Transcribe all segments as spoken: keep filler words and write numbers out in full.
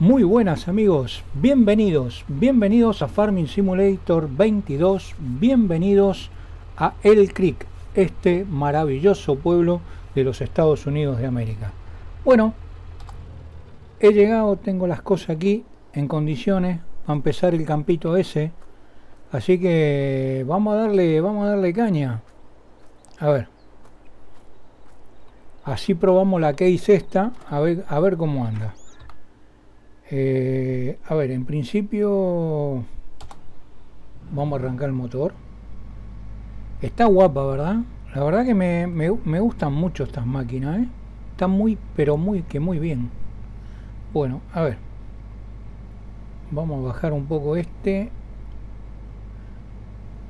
Muy buenas amigos, bienvenidos, bienvenidos a Farming Simulator veintidós, bienvenidos a El Creek, este maravilloso pueblo de los Estados Unidos de América. Bueno, he llegado, tengo las cosas aquí en condiciones para empezar el campito ese, así que vamos a darle, vamos a darle caña. A ver, así probamos la case esta, a ver, a ver cómo anda. Eh, a ver, en principio vamos a arrancar el motor. Está guapa, ¿verdad? La verdad que me, me, me gustan mucho estas máquinas, ¿eh? Están muy, pero muy, que muy bien. Bueno, a ver. Vamos a bajar un poco este.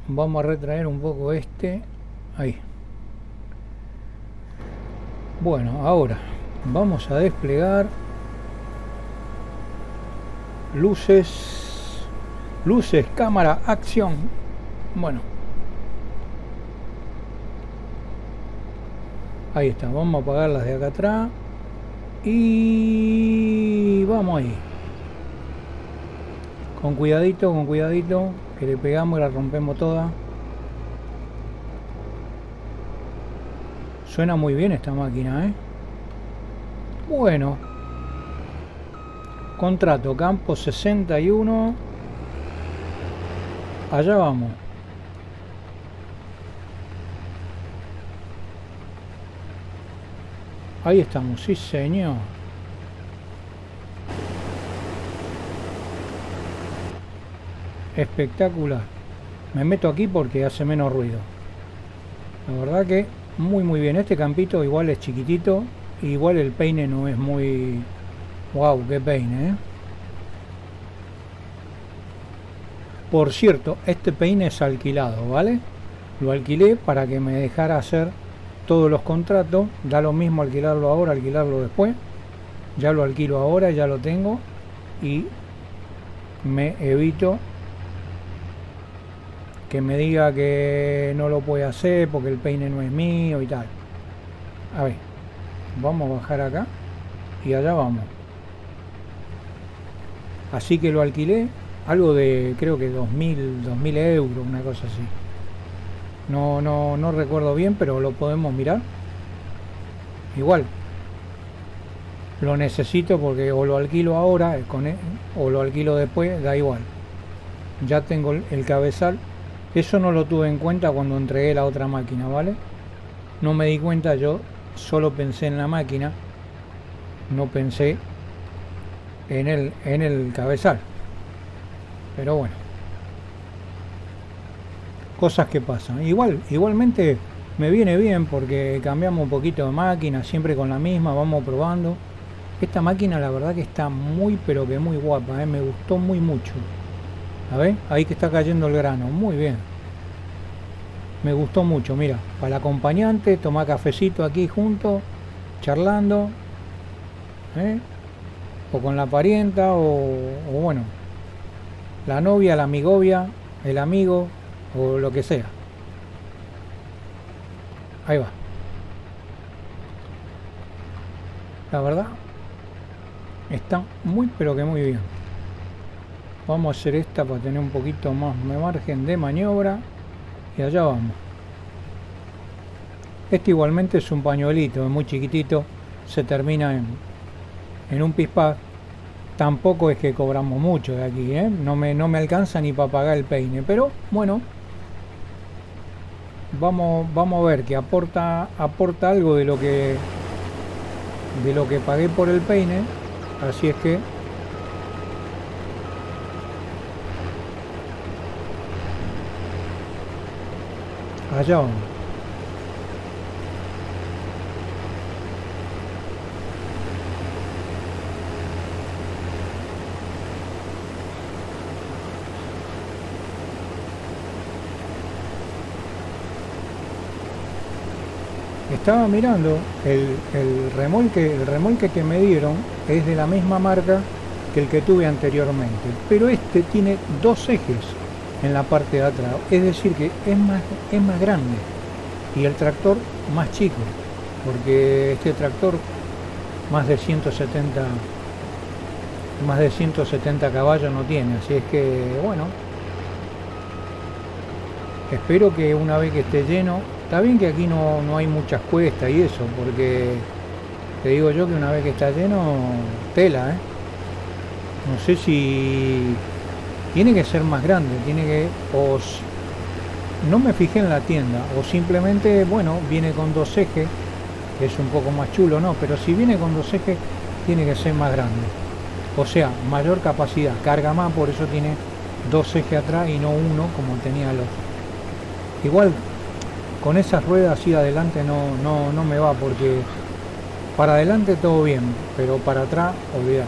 Vamos a retraer un poco este. Ahí. Bueno, ahora vamos a desplegar. Luces, luces, cámara, acción. Bueno, ahí está. Vamos a apagarlas de acá atrás y vamos ahí. Con cuidadito, con cuidadito, que le pegamos y la rompemos toda. Suena muy bien esta máquina, ¿eh? Bueno. Contrato, campo sesenta y uno. Allá vamos. Ahí estamos, sí señor. Espectacular. Me meto aquí porque hace menos ruido. La verdad que muy muy bien. Este campito igual es chiquitito. Igual el peine no es muy... Wow, qué peine, ¿eh? Por cierto, este peine es alquilado, ¿vale? Lo alquilé para que me dejara hacer todos los contratos. Da lo mismo alquilarlo ahora, alquilarlo después. Ya lo alquilo ahora, ya lo tengo. Y me evito que me diga que no lo puede hacer porque el peine no es mío y tal. A ver, vamos a bajar acá y allá vamos. Así que lo alquilé, algo de creo que dos mil, dos mil euros, una cosa así. No, no, no recuerdo bien, pero lo podemos mirar. Igual, lo necesito porque o lo alquilo ahora con él, o lo alquilo después, da igual. Ya tengo el cabezal. Eso no lo tuve en cuenta cuando entregué la otra máquina, ¿vale? No me di cuenta, yo solo pensé en la máquina, no pensé en el, en el cabezal, pero bueno, cosas que pasan. Igual, igualmente me viene bien porque cambiamos un poquito de máquina, siempre con la misma, vamos probando. Esta máquina la verdad que está muy pero que muy guapa, ¿eh? Me gustó muy mucho. A ver, ahí que está cayendo el grano, muy bien, me gustó mucho. Mira, para el acompañante, tomar cafecito aquí junto, charlando, ¿eh? O con la parienta, o, o bueno, la novia, la amigovia, el amigo, o lo que sea. Ahí va. La verdad, está muy pero que muy bien. Vamos a hacer esta para tener un poquito más de margen de maniobra. Y allá vamos. Este igualmente es un pañuelito, es muy chiquitito. Se termina en... en un pispás. Tampoco es que cobramos mucho de aquí, ¿eh? No me, no me alcanza ni para pagar el peine, pero bueno, vamos, vamos a ver que aporta, aporta algo de lo que de lo que pagué por el peine, así es que allá vamos. Estaba mirando el, el remolque, el remolque que me dieron es de la misma marca que el que tuve anteriormente, pero este tiene dos ejes en la parte de atrás, es decir que es más, es más grande y el tractor más chico, porque este tractor más de ciento setenta más de ciento setenta caballos no tiene, así es que bueno, espero que una vez que esté lleno, está bien que aquí no, no hay muchas cuestas y eso, porque te digo yo que una vez que está lleno, tela, ¿eh? No sé si tiene que ser más grande, tiene que, os no me fijé en la tienda, o simplemente, bueno, viene con dos ejes, que es un poco más chulo, no, pero si viene con dos ejes, tiene que ser más grande, o sea, mayor capacidad, carga más, por eso tiene dos ejes atrás y no uno como tenía los. Igual con esas ruedas así adelante no, no, no me va, porque para adelante todo bien, pero para atrás, olvidar.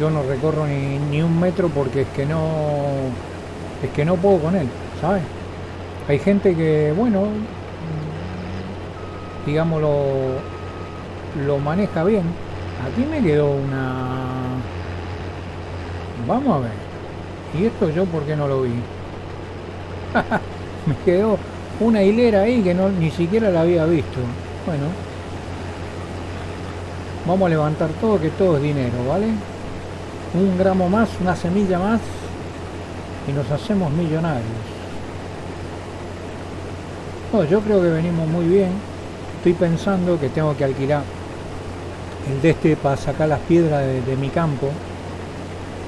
Yo no recorro ni, ni un metro porque es que no es que no puedo con él, ¿sabes? Hay gente que, bueno, digamos, lo, lo maneja bien. Aquí me quedó una... Vamos a ver. ¿Y esto yo por qué no lo vi? Me quedó una hilera ahí que no, ni siquiera la había visto. Bueno. Vamos a levantar todo, que todo es dinero, ¿vale? Un gramo más, una semilla más y nos hacemos millonarios. No, yo creo que venimos muy bien. Estoy pensando que tengo que alquilar el de este para sacar las piedras de, de mi campo.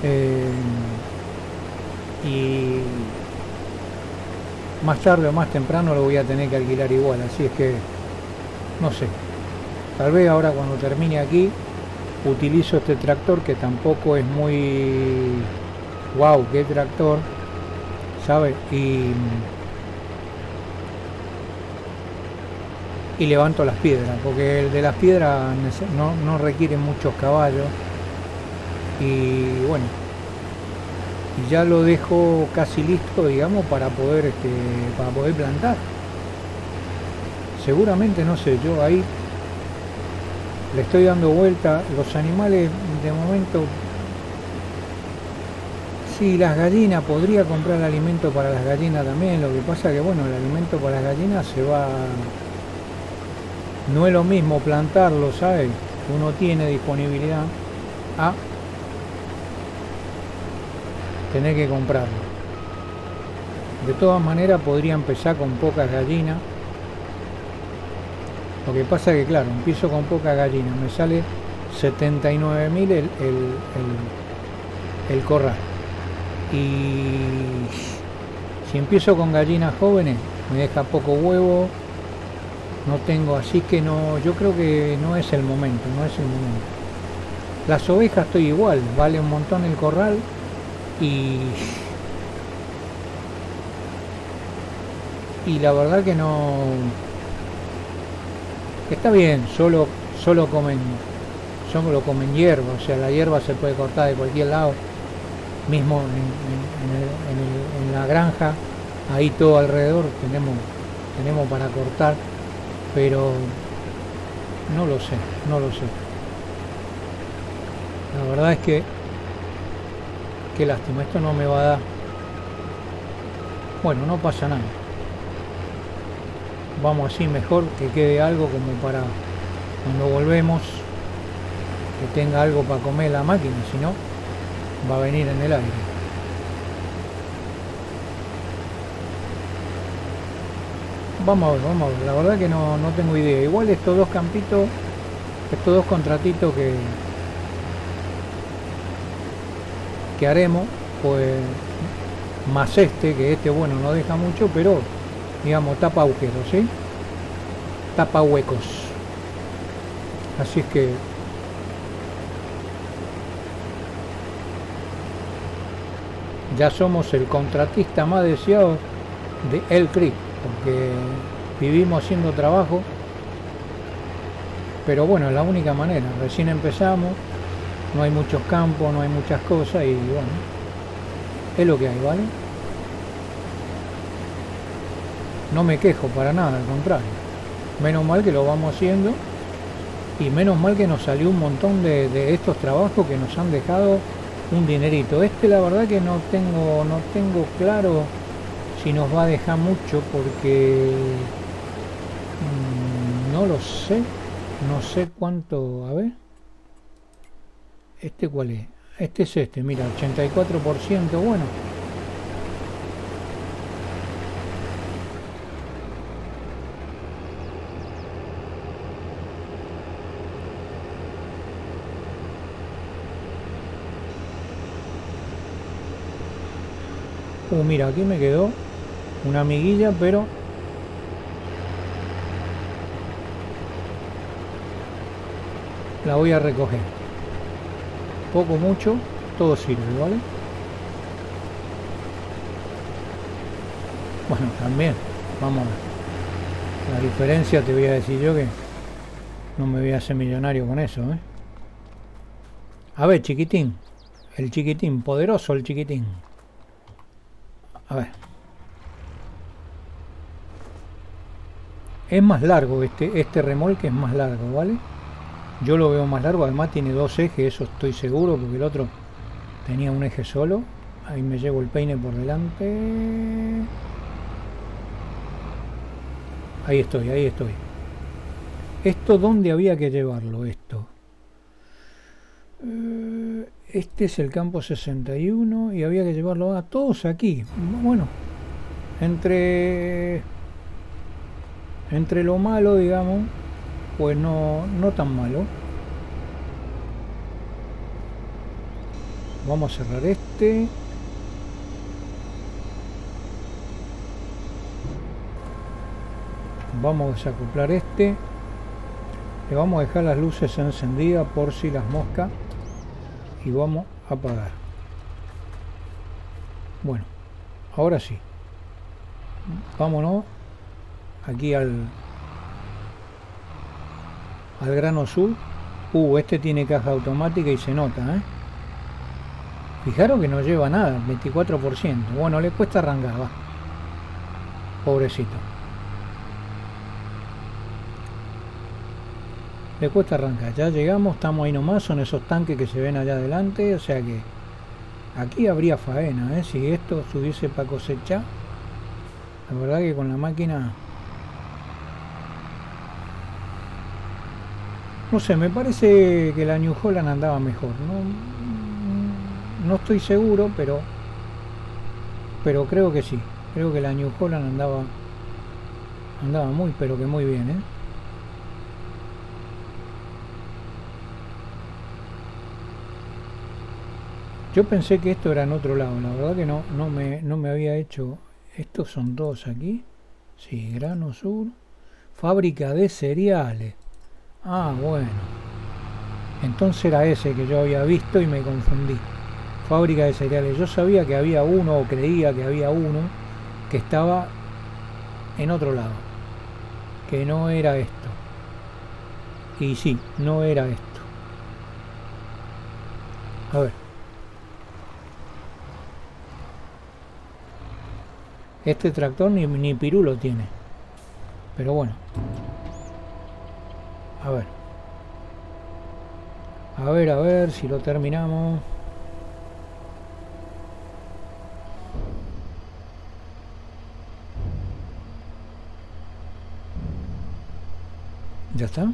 Eh, y más tarde o más temprano lo voy a tener que alquilar igual, así es que no sé. Tal vez ahora cuando termine aquí utilizo este tractor, que tampoco es muy wow, qué tractor, ¿sabes? Y, y levanto las piedras, porque el de las piedras no, no requiere muchos caballos. Y bueno, ya lo dejo casi listo, digamos, para poder este, para poder plantar. Seguramente, no sé, yo ahí le estoy dando vuelta. Los animales de momento, sí, las gallinas, podría comprar alimento para las gallinas también, lo que pasa que bueno, el alimento para las gallinas se va, no es lo mismo plantarlo, ¿sabes? Uno tiene disponibilidad a tener que comprarlo. De todas maneras podría empezar con pocas gallinas. Lo que pasa es que, claro, empiezo con poca gallina, me sale setenta y nueve mil el, el, el, el corral. Y si empiezo con gallinas jóvenes, me deja poco huevo, no tengo, así que no, yo creo que no es el momento, no es el momento. Las ovejas estoy igual, vale un montón el corral y... Y la verdad que no... Está bien, solo, solo comen solo comen hierba, o sea, la hierba se puede cortar de cualquier lado, mismo en, en, en, el, en, el, en la granja, ahí todo alrededor tenemos, tenemos para cortar, pero no lo sé, no lo sé. La verdad es que, qué lástima, esto no me va a dar. Bueno, no pasa nada. Vamos así mejor, que quede algo como para cuando volvemos, que tenga algo para comer la máquina, si no va a venir en el aire. Vamos a ver, vamos a ver, la verdad que no, no tengo idea. Igual estos dos campitos, estos dos contratitos que que haremos, pues más este, que este bueno no deja mucho, pero digamos, tapa agujeros, ¿sí? Tapa huecos. Así es que... ya somos el contratista más deseado de El Creek, porque vivimos haciendo trabajo. Pero bueno, es la única manera. Recién empezamos, no hay muchos campos, no hay muchas cosas y bueno, es lo que hay, ¿vale? No me quejo para nada, al contrario. Menos mal que lo vamos haciendo y menos mal que nos salió un montón de, de estos trabajos que nos han dejado un dinerito. Este la verdad que no tengo, no tengo claro si nos va a dejar mucho porque mmm, no lo sé. No sé cuánto. A ver. ¿Este cuál es? Este es este, mira, ochenta y cuatro por ciento, bueno. Uh, mira, aquí me quedó una amiguilla, pero... la voy a recoger. Poco, mucho, todo sirve, ¿vale? Bueno, también, vamos a ver. La diferencia te voy a decir yo que no me voy a hacer millonario con eso, ¿eh? A ver, chiquitín. El chiquitín, poderoso el chiquitín. A ver. Es más largo este, este remolque, es más largo, ¿vale? Yo lo veo más largo, además tiene dos ejes, eso estoy seguro, porque el otro tenía un eje solo. Ahí me llevo el peine por delante. Ahí estoy, ahí estoy. ¿Esto dónde había que llevarlo? Esto. Este es el campo sesenta y uno y había que llevarlo a todos aquí. Bueno, entre, entre lo malo, digamos... pues no, no tan malo. Vamos a cerrar este. Vamos a desacoplar este. Le vamos a dejar las luces encendidas por si las moscas. Y vamos a apagar. Bueno, ahora sí. Vámonos aquí al... al Grano Sur. Uh, este tiene caja automática y se nota, ¿eh? Fijaros que no lleva nada, veinticuatro por ciento. Bueno, le cuesta arrancar, va. Pobrecito. Le cuesta arrancar. Ya llegamos, estamos ahí nomás, son esos tanques que se ven allá adelante, o sea que... aquí habría faena, ¿eh? Si esto subiese para cosechar. La verdad que con la máquina... no sé, me parece que la New Holland andaba mejor, no, no estoy seguro, pero pero creo que sí, creo que la New Holland andaba andaba muy, pero que muy bien, ¿eh? Yo pensé que esto era en otro lado, la verdad que no, no me, no me había hecho. Estos son dos aquí, sí, Grano Sur, Fábrica de Cereales. Ah, bueno. Entonces era ese que yo había visto y me confundí. Fábrica de cereales. Yo sabía que había uno, o creía que había uno, que estaba en otro lado. Que no era esto. Y sí, no era esto. A ver. Este tractor ni, ni pirulo tiene. Pero bueno. A ver, a ver, a ver si lo terminamos. ¿Ya está?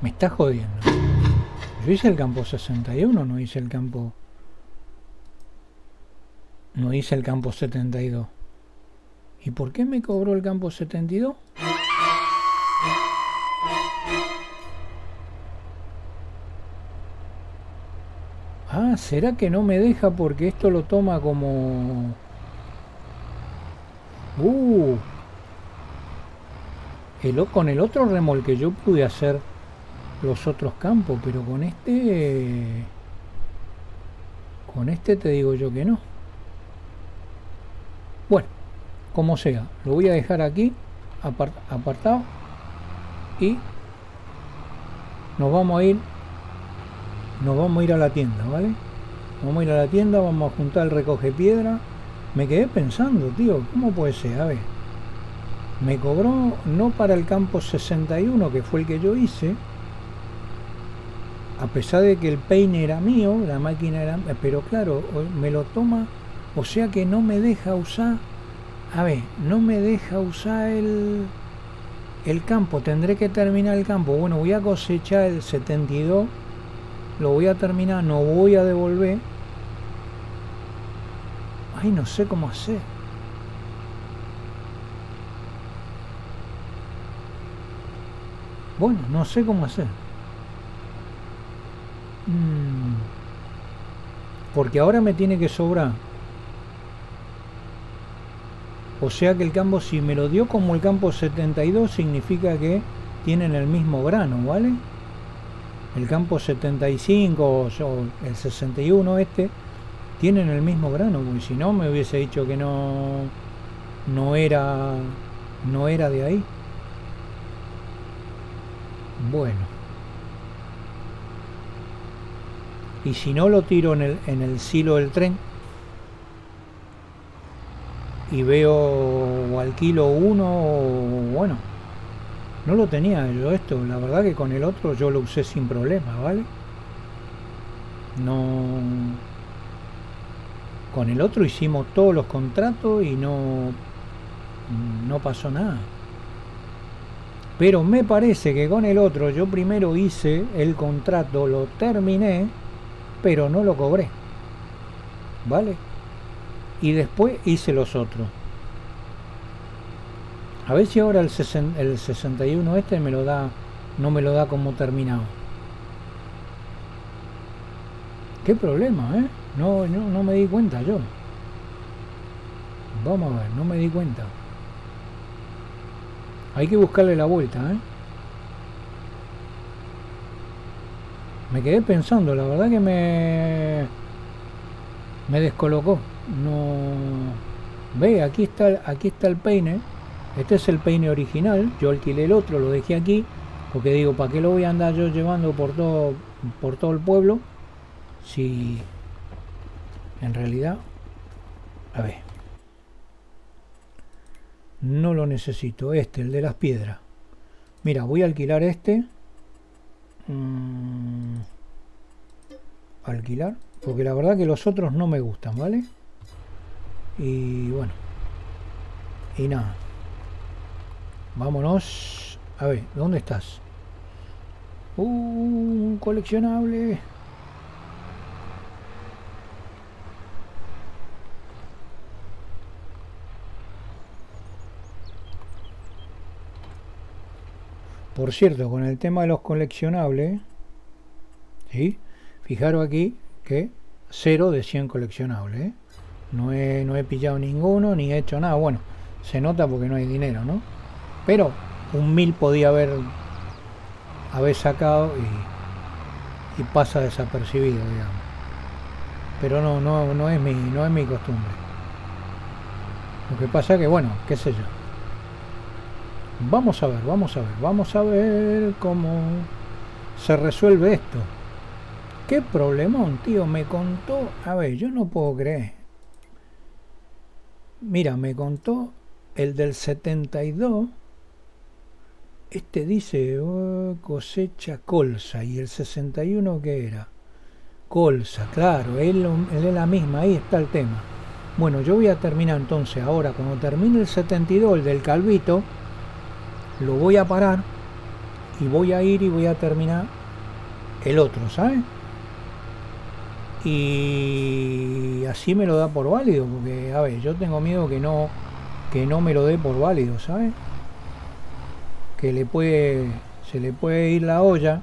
Me está jodiendo. Yo hice el campo sesenta y uno, no hice el campo... no hice el campo setenta y dos. ¿Y por qué me cobró el campo setenta y dos? Ah, ¿será que no me deja porque esto lo toma como... Uh, el, con el otro remolque yo pude hacer los otros campos, pero con este... con este te digo yo que no. Bueno. Como sea, lo voy a dejar aquí apartado y nos vamos a ir nos vamos a ir a la tienda, ¿vale? Vamos a ir a la tienda, vamos a juntar el recoge piedra. Me quedé pensando, tío, ¿cómo puede ser? A ver, me cobró no para el campo sesenta y uno, que fue el que yo hice, a pesar de que el peine era mío, la máquina era... pero claro, me lo toma, o sea que no me deja usar. A ver, no me deja usar el, El campo, tendré que terminar el campo. Bueno, voy a cosechar el setenta y dos. Lo voy a terminar, no voy a devolver. Ay, no sé cómo hacer. Bueno, no sé cómo hacer. Porque ahora me tiene que sobrar. O sea que el campo, si me lo dio como el campo setenta y dos, significa que tienen el mismo grano, ¿vale? El campo setenta y cinco o el sesenta y uno este tienen el mismo grano, porque si no me hubiese dicho que no no era no era de ahí. Bueno. Y si no lo tiro en el, en el silo del tren y veo o alquilo uno, o, bueno, no lo tenía yo esto, la verdad que con el otro yo lo usé sin problema, ¿vale? No, con el otro hicimos todos los contratos y no, no pasó nada. Pero me parece que con el otro yo primero hice el contrato, lo terminé, pero no lo cobré, ¿vale? Y después hice los otros. A ver si ahora el, el sesenta y uno este me lo da, no me lo da como terminado. Qué problema, ¿eh? No, no, no me di cuenta yo. Vamos a ver, no me di cuenta. Hay que buscarle la vuelta, ¿eh? Me quedé pensando, la verdad que me me descolocó. No ve, aquí está, aquí está el peine. Este es el peine original. Yo alquilé el otro, lo dejé aquí porque digo, ¿para qué lo voy a andar yo llevando por todo por todo el pueblo? Si en realidad, a ver, no lo necesito. Este, el de las piedras, mira, voy a alquilar este. Mm, alquilar, porque la verdad que los otros no me gustan, ¿vale? Y bueno, y nada, vámonos. A ver, ¿dónde estás? Uh, un coleccionable. Por cierto, con el tema de los coleccionables, ¿sí? Fijaros aquí que cero de cien coleccionables, ¿eh? No he, no he pillado ninguno, ni he hecho nada. Bueno, se nota porque no hay dinero, ¿no? Pero un mil podía haber, haber sacado y, y pasa desapercibido, digamos. Pero no, no, no, es mi, no es mi costumbre. Lo que pasa que, bueno, qué sé yo. Vamos a ver, vamos a ver, vamos a ver cómo se resuelve esto. Qué problemón, tío, me contó. A ver, yo no puedo creer. Mira, me contó el del setenta y dos. Este dice oh, cosecha colza. Y el sesenta y uno, ¿qué era? Colza, claro, él es la misma, ahí está el tema. Bueno, yo voy a terminar entonces ahora, cuando termine el setenta y dos, el del calvito, lo voy a parar y voy a ir y voy a terminar el otro, ¿sabes? Y así me lo da por válido, porque a ver, yo tengo miedo que no que no me lo dé por válido, ¿sabes? Que le puede se le puede ir la olla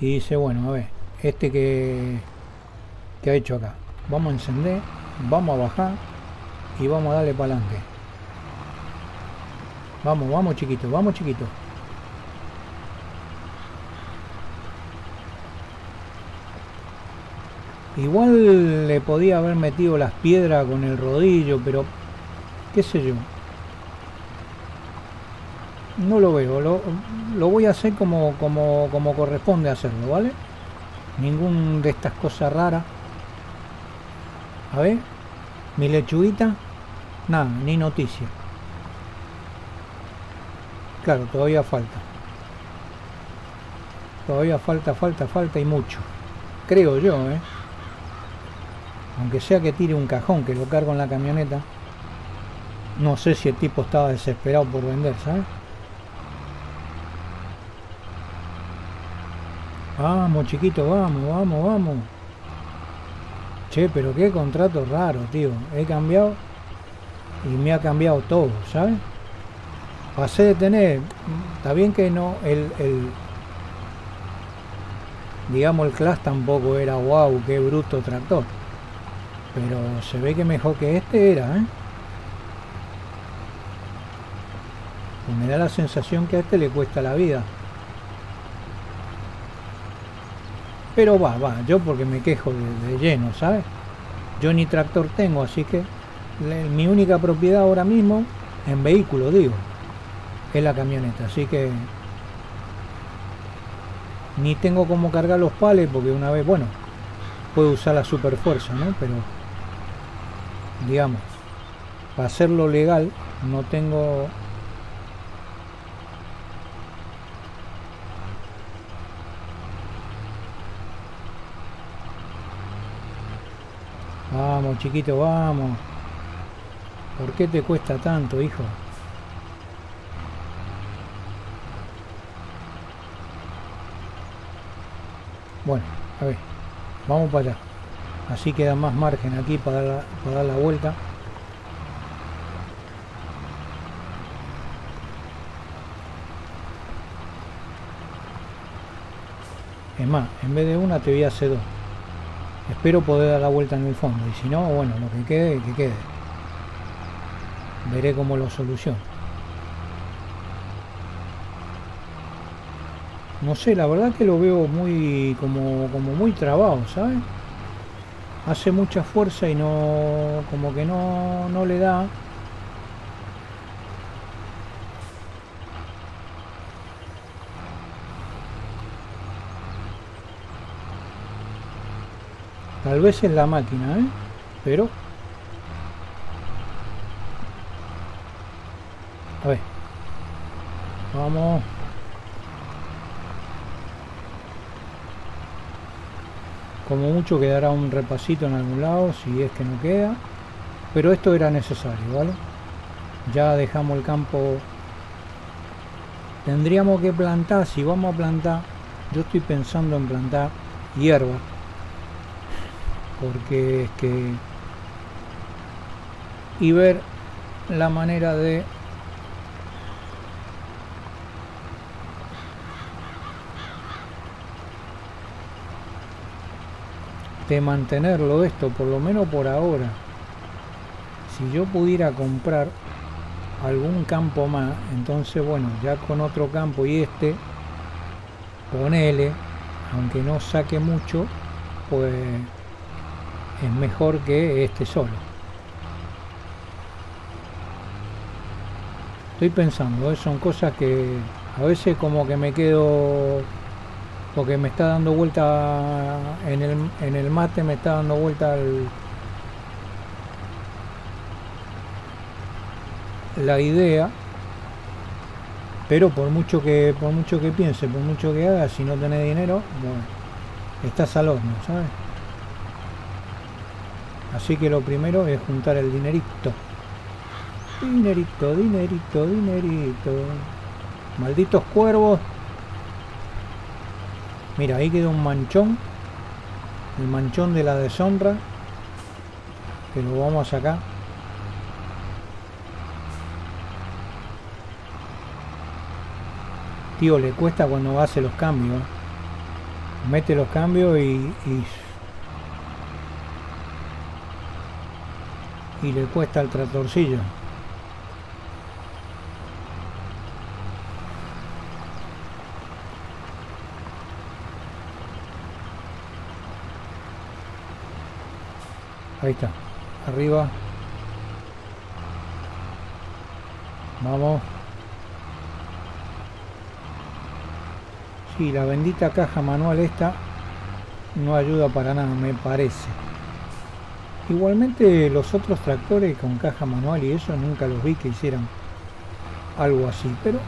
y dice, bueno, a ver, este que que ha hecho acá, vamos a encender, vamos a bajar y vamos a darle para adelante. Vamos, vamos chiquito, vamos chiquito. Igual le podía haber metido las piedras con el rodillo, pero qué sé yo. No lo veo, lo, lo voy a hacer como, como, como corresponde hacerlo, ¿vale? Ningún de estas cosas raras. A ver, mi lechuguita, nada, ni noticia. Claro, todavía falta. Todavía falta, falta, falta y mucho. Creo yo, ¿eh? Aunque sea que tire un cajón, que lo cargo en la camioneta. No sé si el tipo estaba desesperado por vender, ¿sabes? Vamos, chiquito, vamos, vamos, vamos. Che, pero qué contrato raro, tío. He cambiado y me ha cambiado todo, ¿sabes? Pasé de tener... Está bien que no... El... el digamos, el class tampoco era wow, qué bruto tractor. Pero se ve que mejor que este era, ¿eh? Pues me da la sensación que a este le cuesta la vida. Pero va, va, yo porque me quejo de, de lleno, ¿sabes? Yo ni tractor tengo, así que le, mi única propiedad ahora mismo, en vehículo digo, es la camioneta, así que... Ni tengo cómo cargar los pales porque una vez, bueno, puedo usar la superfuerza, ¿no? Pero, digamos, para hacerlo legal, no tengo... Vamos, chiquito, vamos. ¿Por qué te cuesta tanto, hijo? Bueno, a ver, vamos para allá. Así queda más margen aquí para dar, para dar la vuelta. Es más, en vez de una te voy a hacer dos. Espero poder dar la vuelta en el fondo. Y si no, bueno, lo que quede, que quede. Veré cómo lo soluciono. No sé, la verdad que lo veo muy como, como muy trabado, ¿sabes? Hace mucha fuerza y no... como que no, no le da. Tal vez es la máquina, ¿eh? Pero... A ver. Vamos... Como mucho quedará un repasito en algún lado, si es que no queda. Pero esto era necesario, ¿vale? Ya dejamos el campo. Tendríamos que plantar, si vamos a plantar, yo estoy pensando en plantar hierba. Porque es que... Y ver la manera de... de mantenerlo esto, por lo menos por ahora. Si yo pudiera comprar algún campo más, entonces bueno, ya con otro campo y este, ponele, aunque no saque mucho, pues es mejor que este solo. Estoy pensando, ¿eh? Son cosas que a veces como que me quedo... Porque me está dando vuelta en el, en el mate, me está dando vuelta el, la idea. Pero por mucho que por mucho que piense, por mucho que haga, si no tenés dinero, bueno, estás al horno, ¿sabes? Así que lo primero es juntar el dinerito. Dinerito, dinerito, dinerito. Malditos cuervos. Mira, ahí queda un manchón, el manchón de la deshonra, que lo vamos a sacar. Tío, le cuesta cuando hace los cambios, mete los cambios y, y, y le cuesta el tractorcillo. Ahí está, arriba. Vamos. Sí, la bendita caja manual esta no ayuda para nada, me parece. Igualmente los otros tractores con caja manual y eso nunca los vi que hicieran algo así, pero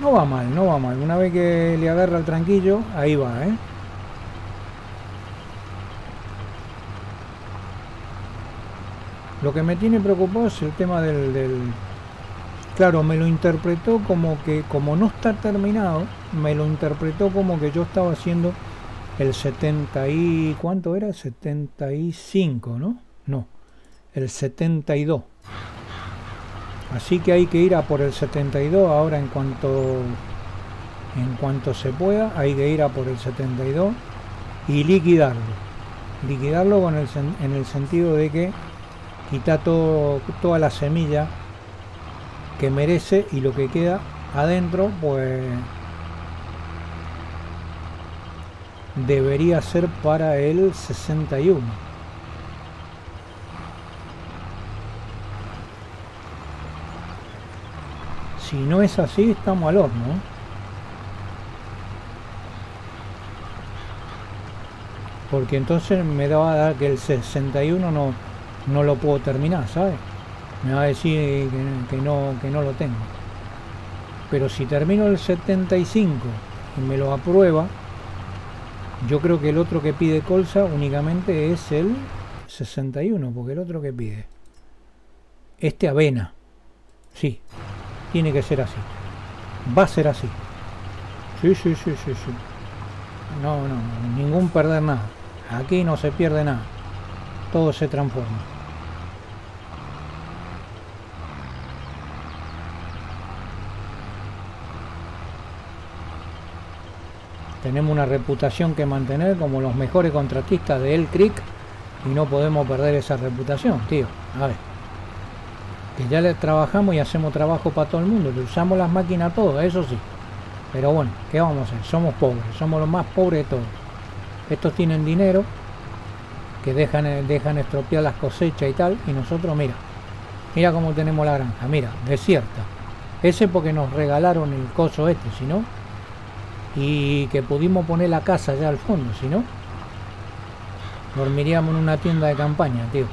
no va mal, no va mal. Una vez que le agarra el tranquillo, ahí va, ¿eh? Lo que me tiene preocupado es el tema del, del... Claro, me lo interpretó como que, como no está terminado, me lo interpretó como que yo estaba haciendo el setenta y... ¿cuánto era? setenta y cinco, ¿no? No, el setenta y dos. Así que hay que ir a por el setenta y dos ahora en cuanto... en cuanto se pueda, hay que ir a por el setenta y dos y liquidarlo. Liquidarlo con el, en el sentido de que quita todo, toda la semilla que merece, y lo que queda adentro pues debería ser para el sesenta y uno. Si no es así, estamos al horno. Porque entonces me va a dar que el sesenta y uno no, no lo puedo terminar, ¿sabes? Me va a decir que, que, no, que no lo tengo. Pero si termino el setenta y cinco y me lo aprueba, yo creo que el otro que pide colza únicamente es el sesenta y uno, porque el otro que pide, este, avena. Sí, tiene que ser así. Va a ser así. Sí, sí, sí, sí, sí. No, no, ningún perder nada. Aquí no se pierde nada. Todo se transforma. Tenemos una reputación que mantener como los mejores contratistas de El Creek, y no podemos perder esa reputación, tío. A ver, que ya le trabajamos y hacemos trabajo para todo el mundo, le usamos las máquinas a todos, eso sí. Pero bueno, ¿qué vamos a hacer? Somos pobres, somos los más pobres de todos. Estos tienen dinero, que dejan, dejan estropear las cosechas y tal, y nosotros, mira, mira cómo tenemos la granja, mira, desierta. Ese porque nos regalaron el coso este, si no, y que pudimos poner la casa allá al fondo, si no, dormiríamos en una tienda de campaña, tío.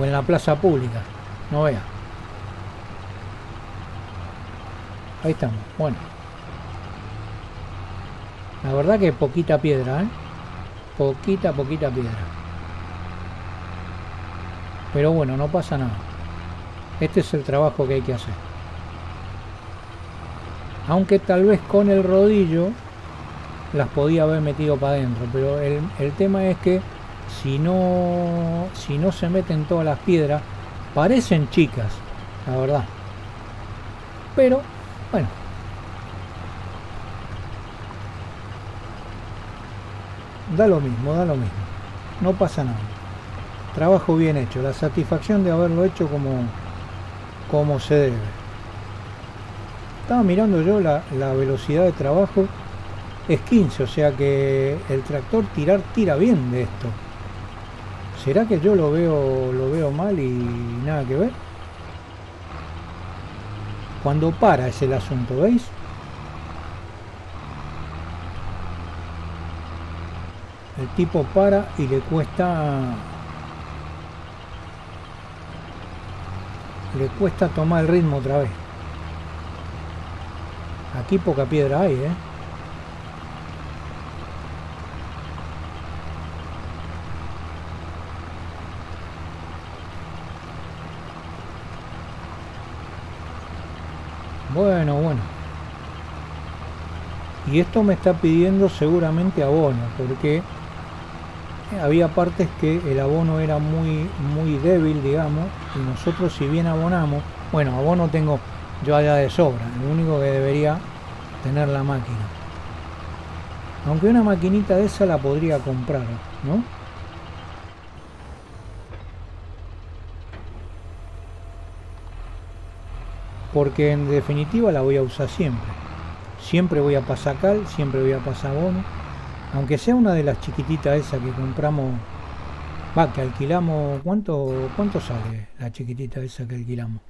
O en la plaza pública, no veas. Ahí estamos, bueno. La verdad que poquita piedra, ¿eh? Poquita, poquita piedra. Pero bueno, no pasa nada. Este es el trabajo que hay que hacer. Aunque tal vez con el rodillo las podía haber metido para adentro. Pero el, el tema es que si no, si no se meten todas las piedras, parecen chicas, la verdad. Pero... bueno, da lo mismo, da lo mismo, no pasa nada. Trabajo bien hecho, la satisfacción de haberlo hecho como, como se debe. Estaba mirando yo la, la velocidad de trabajo, es quince, o sea que el tractor tirar tira bien de esto. ¿Será que yo lo veo, lo veo mal y nada que ver? Cuando para es el asunto, ¿veis? El tipo para y le cuesta... le cuesta tomar el ritmo otra vez. Aquí poca piedra hay, ¿eh? Bueno, bueno. Y esto me está pidiendo seguramente abono, porque había partes que el abono era muy, muy débil, digamos, y nosotros si bien abonamos, bueno, abono tengo yo allá de sobra, lo único que debería tener la máquina. Aunque una maquinita de esa la podría comprar, ¿no? Porque en definitiva la voy a usar siempre. Siempre voy a pasar cal, siempre voy a pasar abono. Aunque sea una de las chiquititas esas que compramos, va, que alquilamos. ¿Cuánto, cuánto sale la chiquitita esa que alquilamos?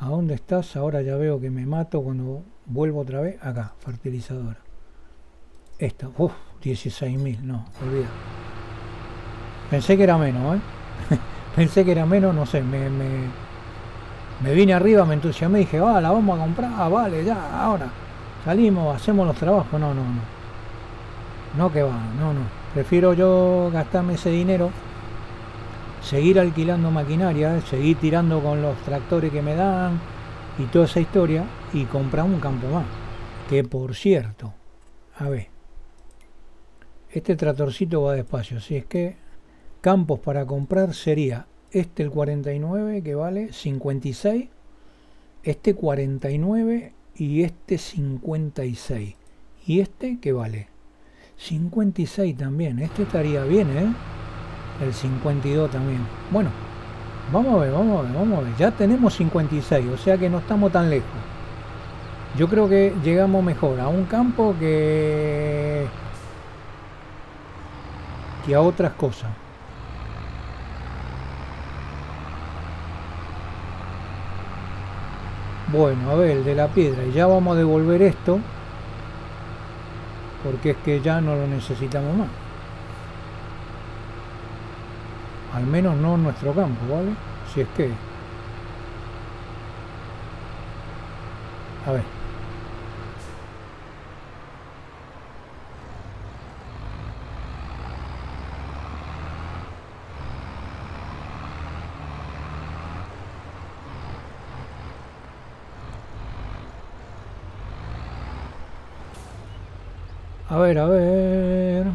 ¿A dónde estás? Ahora ya veo que me mato cuando vuelvo otra vez. Acá, fertilizadora. Esta, uff, dieciséis mil, no, olvida. Pensé que era menos, ¿eh? Pensé que era menos, no sé, me... me... me vine arriba, me entusiasmé, dije, va, ah, la vamos a comprar, ah, vale, ya, ahora salimos, hacemos los trabajos. No, no, no. No, que va, no, no. Prefiero yo gastarme ese dinero, seguir alquilando maquinaria, seguir tirando con los tractores que me dan y toda esa historia, y comprar un campo más. Que por cierto, a ver, este tratorcito va despacio, así es que campos para comprar sería este el cuarenta y nueve que vale cincuenta y seis, este cuarenta y nueve y este cincuenta y seis, y este que vale cincuenta y seis también. Este estaría bien, ¿eh? El cincuenta y dos también. Bueno, vamos a ver, vamos a ver, vamos a ver. Ya tenemos cincuenta y seis, o sea que no estamos tan lejos. Yo creo que llegamos mejor a un campo que, que a otras cosas. Bueno, a ver, el de la piedra. Ya vamos a devolver esto, porque es que ya no lo necesitamos más. Al menos no en nuestro campo, ¿vale? Si es que... A ver. A ver, a ver...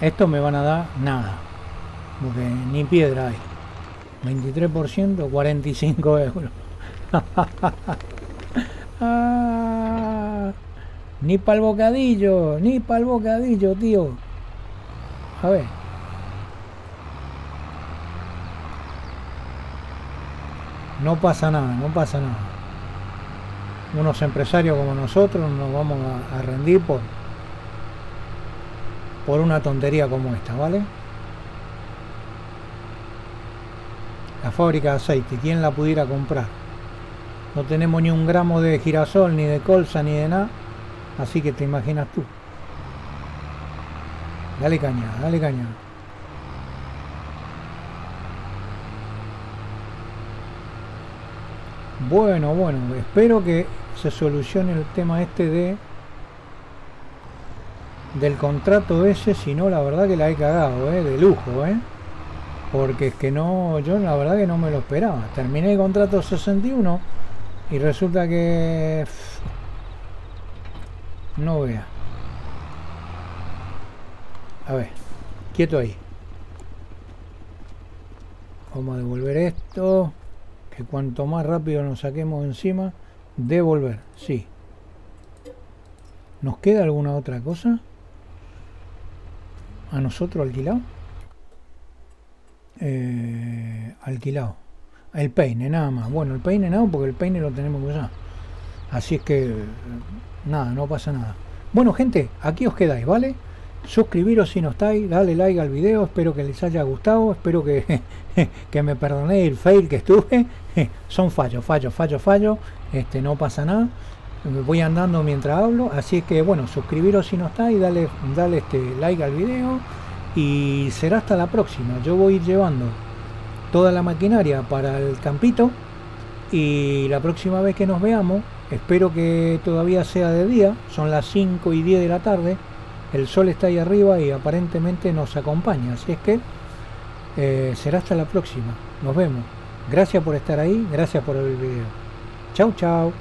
Esto me van a dar nada, porque ni piedra hay. veintitrés por ciento, cuarenta y cinco euros. Ah, ni para el bocadillo, ni para el bocadillo, tío. A ver. No pasa nada, no pasa nada. Unos empresarios como nosotros nos vamos a, a rendir por... por una tontería como esta, ¿vale? La fábrica de aceite, ¿quién la pudiera comprar? No tenemos ni un gramo de girasol, ni de colza, ni de nada. Así que te imaginas tú. Dale caña, dale caña. Bueno, bueno, espero que se solucione el tema este de... del contrato ese, si no la verdad que la he cagado, ¿eh? De lujo, ¿eh? Porque es que no, yo la verdad que no me lo esperaba. Terminé el contrato sesenta y uno y resulta que... no vea. A ver, quieto ahí. Vamos a devolver esto, que cuanto más rápido nos saquemos encima. Devolver, sí. ¿Nos queda alguna otra cosa? ¿A nosotros alquilado? Eh, alquilado. El peine, nada más. Bueno, el peine nada, porque el peine lo tenemos que usar. Así es que, nada, no pasa nada. Bueno, gente, aquí os quedáis, ¿vale? Suscribiros si no estáis, dale like al video. Espero que les haya gustado. Espero que, que me perdonéis el fail que estuve. Son fallos, fallos, fallos, fallos. Este, no pasa nada. Me voy andando mientras hablo, así que bueno, suscribiros si no estáis, dale, dale este like al video y será hasta la próxima. Yo voy a ir llevando toda la maquinaria para el campito y la próxima vez que nos veamos, espero que todavía sea de día, son las cinco y diez de la tarde, el sol está ahí arriba y aparentemente nos acompaña, así es que eh, será hasta la próxima, nos vemos. Gracias por estar ahí, gracias por el video. Chau, chau.